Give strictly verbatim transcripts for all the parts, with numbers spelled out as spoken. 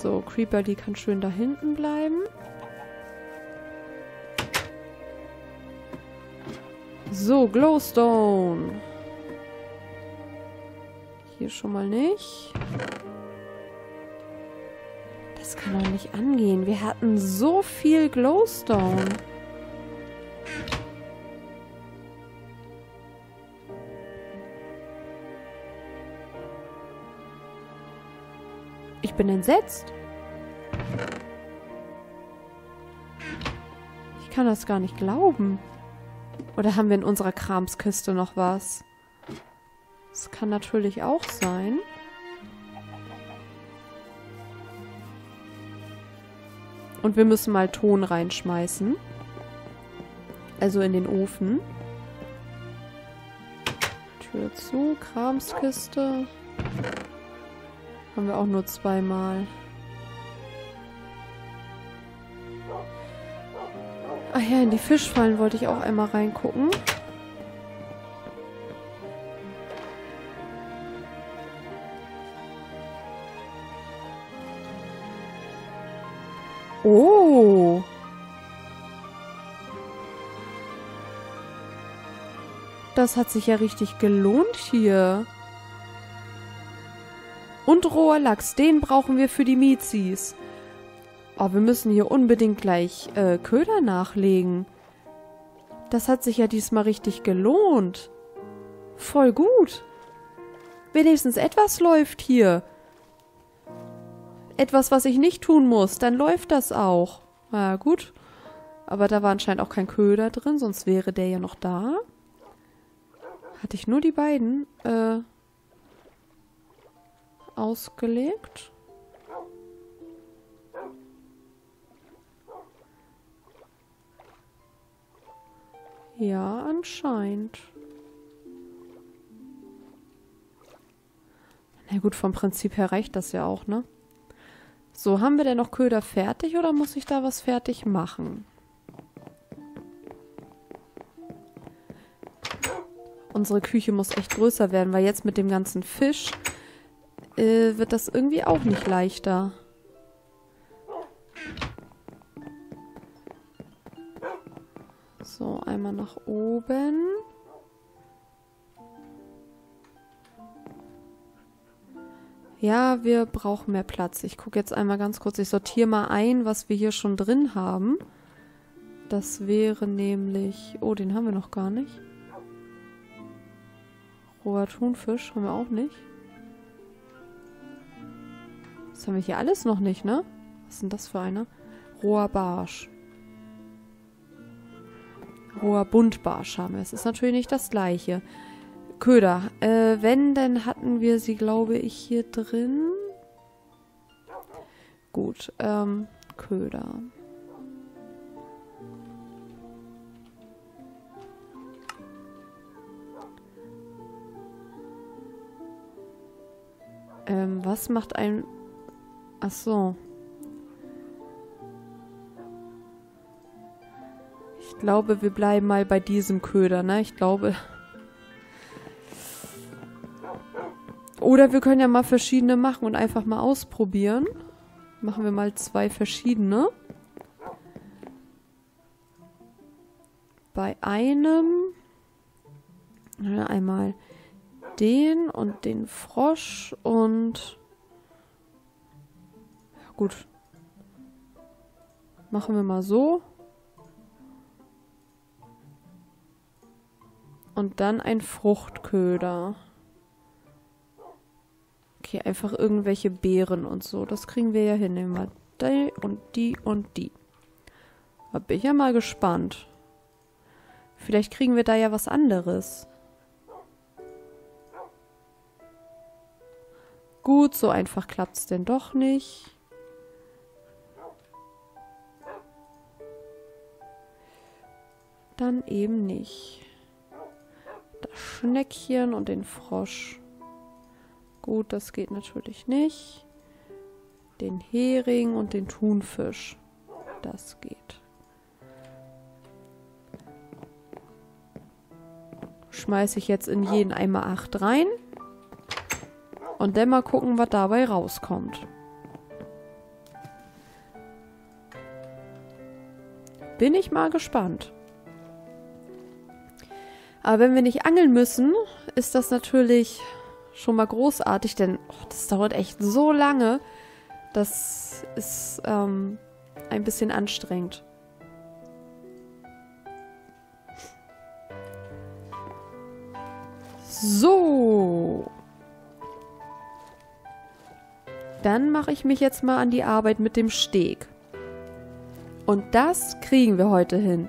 So, Creeperly kann schön da hinten bleiben. So, Glowstone. Hier schon mal nicht. Das kann doch nicht angehen. Wir hatten so viel Glowstone. Ich bin entsetzt. Ich kann das gar nicht glauben. Oder haben wir in unserer Kramskiste noch was? Das kann natürlich auch sein. Und wir müssen mal Ton reinschmeißen. Also in den Ofen. Tür zu, Kramskiste. Haben wir auch nur zweimal. Ach ja, in die Fischfallen wollte ich auch einmal reingucken. Oh! Das hat sich ja richtig gelohnt hier. Und roher Lachs, den brauchen wir für die Mizis. Oh, wir müssen hier unbedingt gleich äh, Köder nachlegen. Das hat sich ja diesmal richtig gelohnt. Voll gut. Wenigstens etwas läuft hier. Etwas, was ich nicht tun muss, dann läuft das auch. Na gut. Aber da war anscheinend auch kein Köder drin, sonst wäre der ja noch da. Hatte ich nur die beiden, äh... ausgelegt. Ja, anscheinend. Na gut, vom Prinzip her reicht das ja auch, ne? So, haben wir denn noch Köder fertig oder muss ich da was fertig machen? Unsere Küche muss echt größer werden, weil jetzt mit dem ganzen Fisch wird das irgendwie auch nicht leichter. So, einmal nach oben. Ja, wir brauchen mehr Platz. Ich gucke jetzt einmal ganz kurz. Ich sortiere mal ein, was wir hier schon drin haben. Das wäre nämlich... Oh, den haben wir noch gar nicht. Roher Thunfisch haben wir auch nicht. Das haben wir hier alles noch nicht, ne? Was ist denn das für eine? Roher Barsch. Roher Buntbarsch haben wir. Es ist natürlich nicht das gleiche. Köder. Äh, wenn, dann hatten wir sie, glaube ich, hier drin. Gut, ähm, Köder. Ähm, was macht ein... Ach so. Ich glaube, wir bleiben mal bei diesem Köder, ne? Ich glaube... Oder wir können ja mal verschiedene machen und einfach mal ausprobieren. Machen wir mal zwei verschiedene. Bei einem... Einmal den und den Frosch und... Gut. Machen wir mal so. Und dann ein Fruchtköder. Okay, einfach irgendwelche Beeren und so. Das kriegen wir ja hin. Nehmen wir die und die und die. Da bin ich ja mal gespannt. Vielleicht kriegen wir da ja was anderes. Gut, so einfach klappt es denn doch nicht. Dann eben nicht. Das Schneckchen und den Frosch. Gut, das geht natürlich nicht. Den Hering und den Thunfisch. Das geht. Schmeiße ich jetzt in jeden Eimer acht rein. Und dann mal gucken, was dabei rauskommt. Bin ich mal gespannt. Aber wenn wir nicht angeln müssen, ist das natürlich schon mal großartig, denn oh, das dauert echt so lange. Das ist ähm, ein bisschen anstrengend. So. Dann mache ich mich jetzt mal an die Arbeit mit dem Steg. Und das kriegen wir heute hin.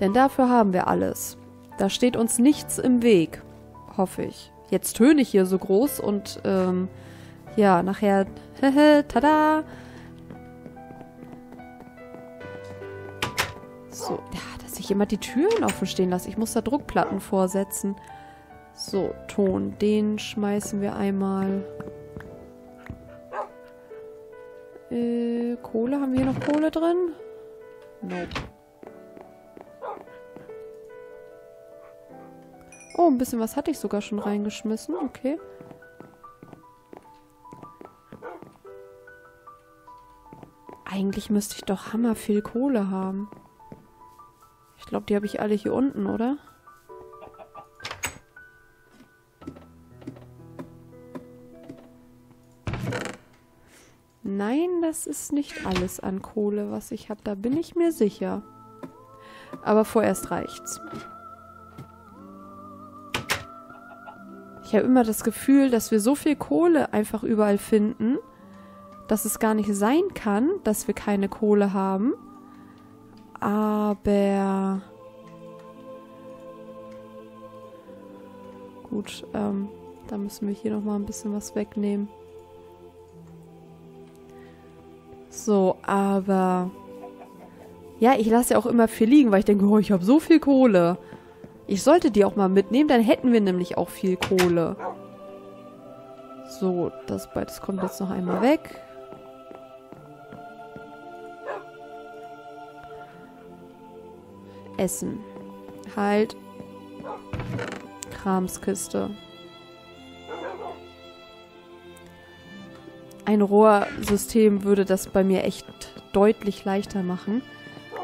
Denn dafür haben wir alles. Da steht uns nichts im Weg, hoffe ich. Jetzt töne ich hier so groß und ähm, ja, nachher, hehe, tada. So, ja, dass ich immer die Türen offen stehen lasse. Ich muss da Druckplatten vorsetzen. So, Ton, den schmeißen wir einmal. Äh, Kohle, haben wir hier noch Kohle drin? Nope. Oh, ein bisschen was hatte ich sogar schon reingeschmissen. Okay. Eigentlich müsste ich doch hammer viel Kohle haben. Ich glaube, die habe ich alle hier unten, oder? Nein, das ist nicht alles an Kohle, was ich habe. Da bin ich mir sicher. Aber vorerst reicht's. Ich habe immer das Gefühl, dass wir so viel Kohle einfach überall finden, dass es gar nicht sein kann, dass wir keine Kohle haben. Aber... Gut, ähm, da müssen wir hier nochmal ein bisschen was wegnehmen. So, aber... Ja, ich lasse ja auch immer viel liegen, weil ich denke, oh, ich habe so viel Kohle. Ich sollte die auch mal mitnehmen, dann hätten wir nämlich auch viel Kohle. So, das beides kommt jetzt noch einmal weg. Essen. Halt. Kramskiste. Ein Rohrsystem würde das bei mir echt deutlich leichter machen.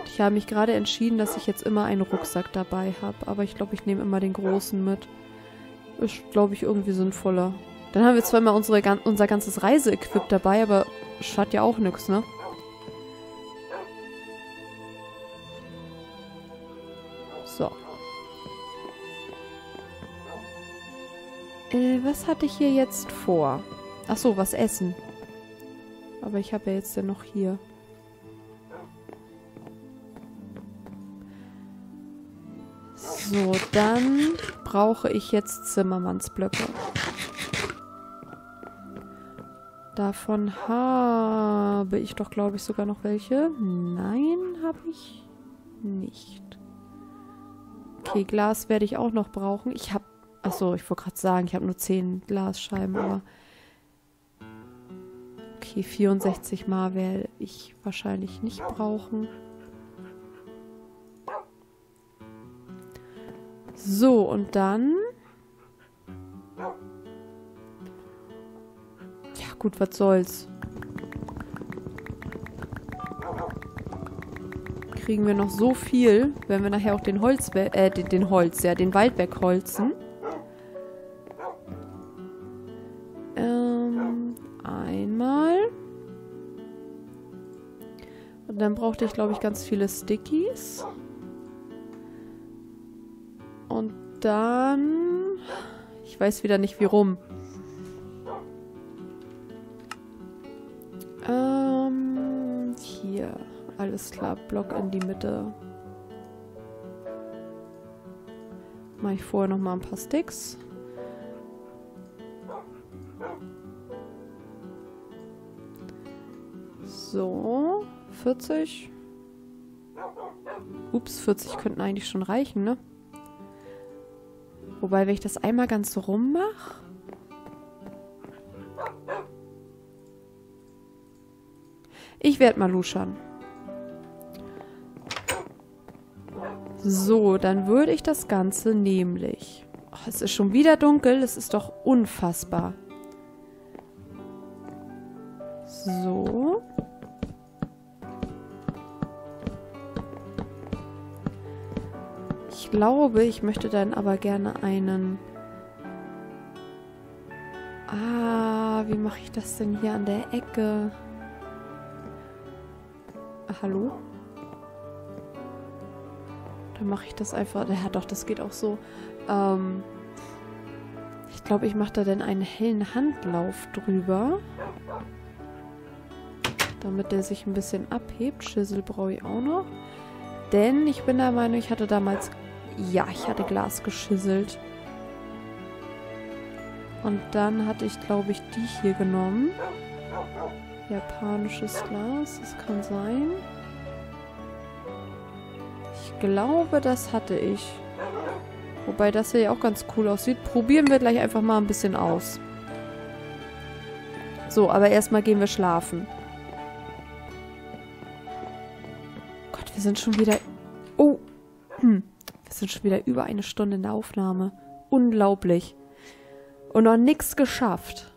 Ich habe mich gerade entschieden, dass ich jetzt immer einen Rucksack dabei habe. Aber ich glaube, ich nehme immer den großen mit. Ist, glaube ich, irgendwie sinnvoller. Dann haben wir zwar immer unsere, unser ganzes Reiseequip dabei, aber schadet ja auch nichts, ne? So. Äh, was hatte ich hier jetzt vor? Ach so, was essen. Aber ich habe ja jetzt dann noch hier... So, dann brauche ich jetzt Zimmermannsblöcke. Davon habe ich doch, glaube ich, sogar noch welche. Nein, habe ich nicht. Okay, Glas werde ich auch noch brauchen. Ich habe, achso, ich wollte gerade sagen, ich habe nur zehn Glasscheiben, aber... Okay, vierundsechzig Mal werde ich wahrscheinlich nicht brauchen. So, und dann... Ja gut, was soll's. Kriegen wir noch so viel, wenn wir nachher auch den Holz... Äh, den, den Holz, ja, den Wald wegholzen. Ähm, einmal. Und dann brauchte ich, glaube ich, ganz viele Stickies. Und dann... Ich weiß wieder nicht, wie rum. Ähm, hier. Alles klar, Block in die Mitte. Mache ich vorher nochmal ein paar Sticks. So, vierzig. Ups, vierzig könnten eigentlich schon reichen, ne? Wobei, wenn ich das einmal ganz rum mache... Ich werde mal luschern. So, dann würde ich das Ganze nämlich... Oh, es ist schon wieder dunkel, es ist doch unfassbar. So. glaube, ich möchte dann aber gerne einen... Ah, wie mache ich das denn hier an der Ecke? Ah, hallo? Dann mache ich das einfach... Ja, doch, das geht auch so. Ähm, ich glaube, ich mache da dann einen hellen Handlauf drüber. Damit der sich ein bisschen abhebt. Schüssel brauche ich auch noch. Denn ich bin der Meinung, ich hatte damals... Ja, ich hatte Glas geschisselt. Und dann hatte ich, glaube ich, die hier genommen. Japanisches Glas, das kann sein. Ich glaube, das hatte ich. Wobei das hier ja auch ganz cool aussieht. Probieren wir gleich einfach mal ein bisschen aus. So, aber erstmal gehen wir schlafen. Wir sind schon wieder... Oh! Wir sind schon wieder über eine Stunde in der Aufnahme. Unglaublich. Und noch nichts geschafft.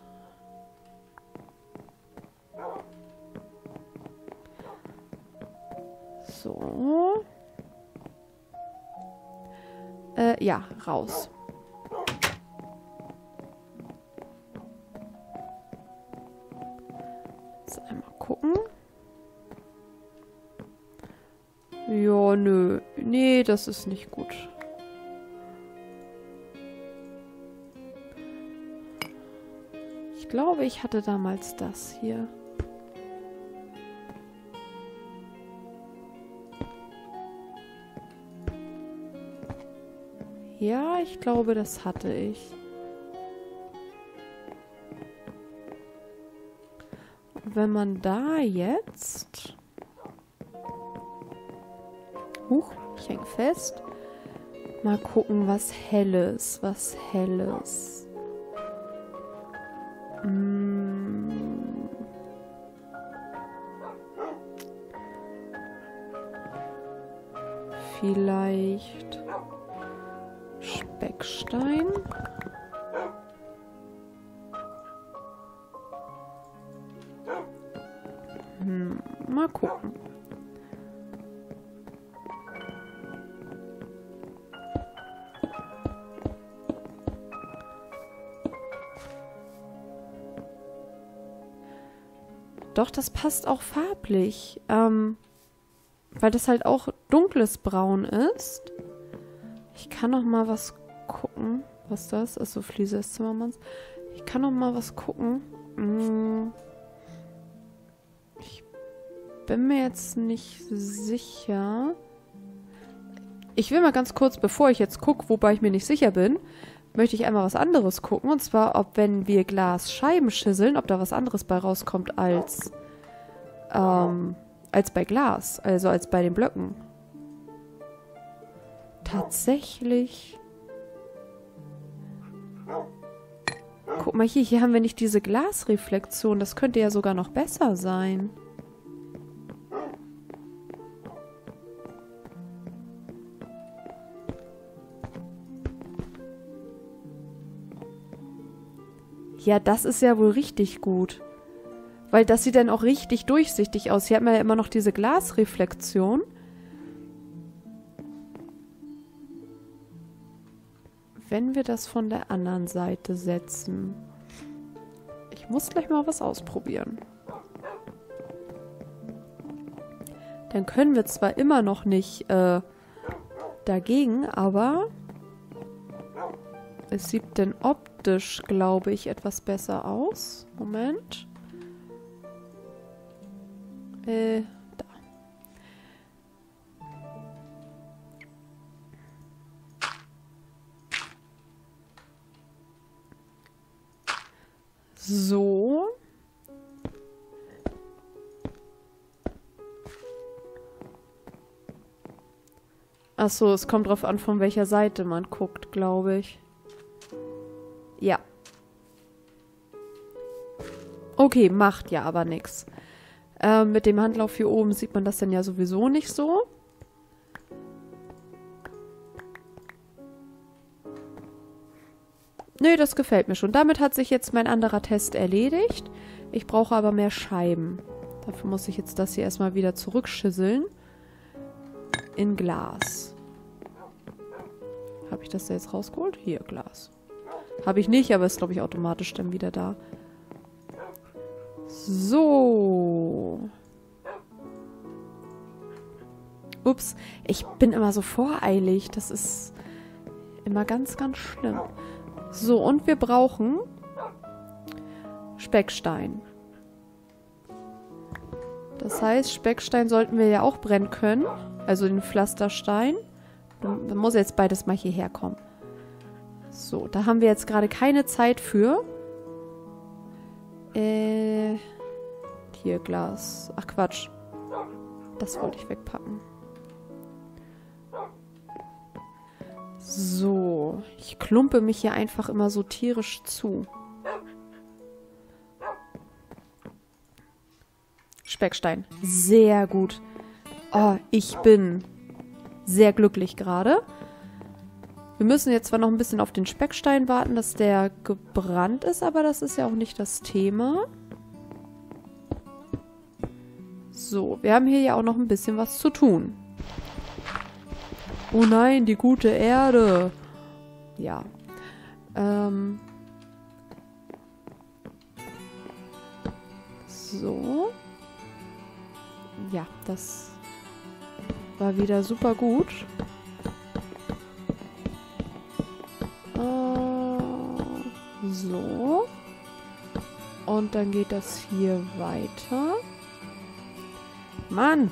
So. Äh, ja, raus. Jetzt einmal gucken. Ja, nö. Nee, das ist nicht gut. Ich glaube, ich hatte damals das hier. Ja, ich glaube, das hatte ich. Und wenn man da jetzt... Huch, ich hänge fest. Mal gucken, was Helles, was Helles. Mm. Vielleicht Speckstein. Hm, mal gucken. Doch, das passt auch farblich, ähm, weil das halt auch dunkles Braun ist. Ich kann noch mal was gucken, was das ist, so Fliese des Zimmermanns. Ich kann noch mal was gucken. Hm. Ich bin mir jetzt nicht sicher. Ich will mal ganz kurz, bevor ich jetzt gucke, wobei ich mir nicht sicher bin, möchte ich einmal was anderes gucken. Und zwar, ob wenn wir Glasscheiben schisseln, ob da was anderes bei rauskommt als, ähm, als bei Glas. Also als bei den Blöcken. Tatsächlich. Guck mal hier, hier haben wir nicht diese Glasreflexion. Das könnte ja sogar noch besser sein. Ja, das ist ja wohl richtig gut. Weil das sieht dann auch richtig durchsichtig aus. Hier hat man ja immer noch diese Glasreflexion. Wenn wir das von der anderen Seite setzen. Ich muss gleich mal was ausprobieren. Dann können wir zwar immer noch nicht äh, dagegen, aber es sieht denn optisch, glaube ich, etwas besser aus. Moment. Äh, da. So. Ach so, es kommt drauf an, von welcher Seite man guckt, glaube ich. Ja. Okay, macht ja aber nichts. Äh, mit dem Handlauf hier oben sieht man das dann ja sowieso nicht so. Nö, das gefällt mir schon. Damit hat sich jetzt mein anderer Test erledigt. Ich brauche aber mehr Scheiben. Dafür muss ich jetzt das hier erstmal wieder zurückschisseln. In Glas. Habe ich das da jetzt rausgeholt? Hier, Glas. Habe ich nicht, aber ist, glaube ich, automatisch dann wieder da. So. Ups. Ich bin immer so voreilig. Das ist immer ganz, ganz schlimm. So, und wir brauchen Speckstein. Das heißt, Speckstein sollten wir ja auch brennen können. Also den Pflasterstein. Dann muss jetzt beides mal hierher kommen. So, da haben wir jetzt gerade keine Zeit für. Äh, hier, Glas. Ach, Quatsch. Das wollte ich wegpacken. So, ich klumpe mich hier einfach immer so tierisch zu. Speckstein. Sehr gut. Oh, ich bin sehr glücklich gerade. Wir müssen jetzt zwar noch ein bisschen auf den Speckstein warten, dass der gebrannt ist, aber das ist ja auch nicht das Thema. So, wir haben hier ja auch noch ein bisschen was zu tun. Oh nein, die gute Erde. Ja. Ähm. So. Ja, das war wieder super gut. Äh, so. Und dann geht das hier weiter. Mann!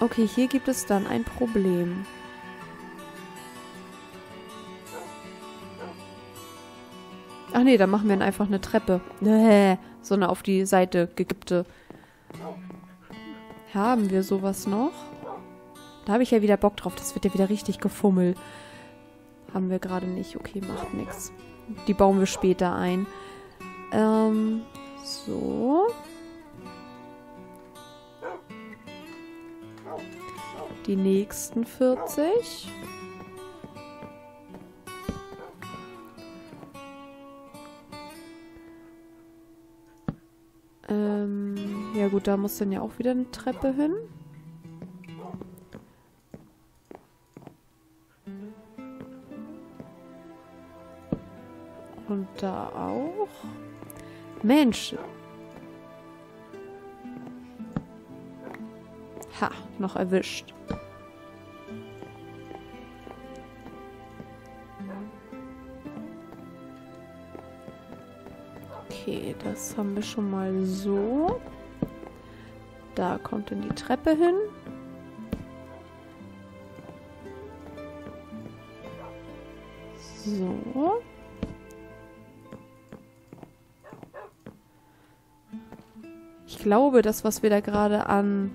Okay, hier gibt es dann ein Problem. Ach nee, da machen wir dann einfach eine Treppe. So eine auf die Seite gekippte. Haben wir sowas noch? Da habe ich ja wieder Bock drauf. Das wird ja wieder richtig gefummel. Haben wir gerade nicht. Okay, macht nichts. Die bauen wir später ein. Ähm, so. Die nächsten vierzig. Ähm, ja gut, da muss dann ja auch wieder eine Treppe hin. Und da auch. Mensch. Ha, noch erwischt. Okay, das haben wir schon mal so. Da kommt dann die Treppe hin. So. Ich glaube, das, was wir da gerade an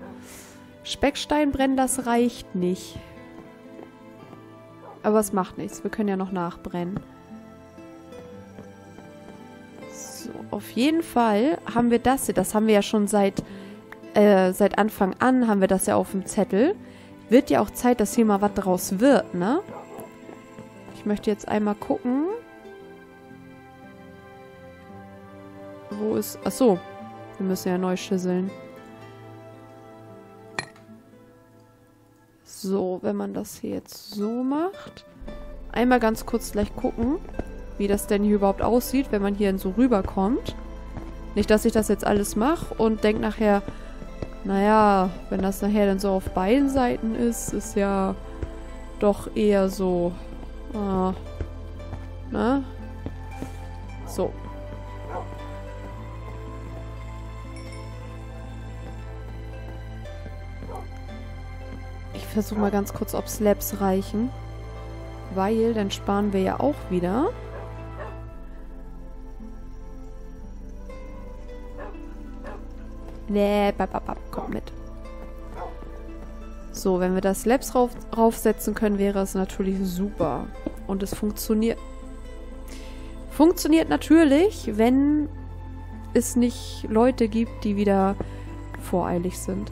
Speckstein brennen, das reicht nicht. Aber es macht nichts. Wir können ja noch nachbrennen. So, auf jeden Fall haben wir das hier. Das haben wir ja schon seit, äh, seit Anfang an, haben wir das ja auf dem Zettel. Wird ja auch Zeit, dass hier mal was draus wird, ne? Ich möchte jetzt einmal gucken. Wo ist... Achso. Wir müssen ja neu schüsseln. So, wenn man das hier jetzt so macht. Einmal ganz kurz gleich gucken, wie das denn hier überhaupt aussieht, wenn man hier so rüberkommt. Nicht, dass ich das jetzt alles mache und denke nachher, naja, wenn das nachher dann so auf beiden Seiten ist, ist ja doch eher so, äh, ne? So. Ich versuche mal ganz kurz, ob Slabs reichen. Weil, dann sparen wir ja auch wieder. Nee, bababab, komm mit. So, wenn wir da Slabs rauf, raufsetzen können, wäre es natürlich super. Und es funktioniert. Funktioniert natürlich, wenn es nicht Leute gibt, die wieder voreilig sind.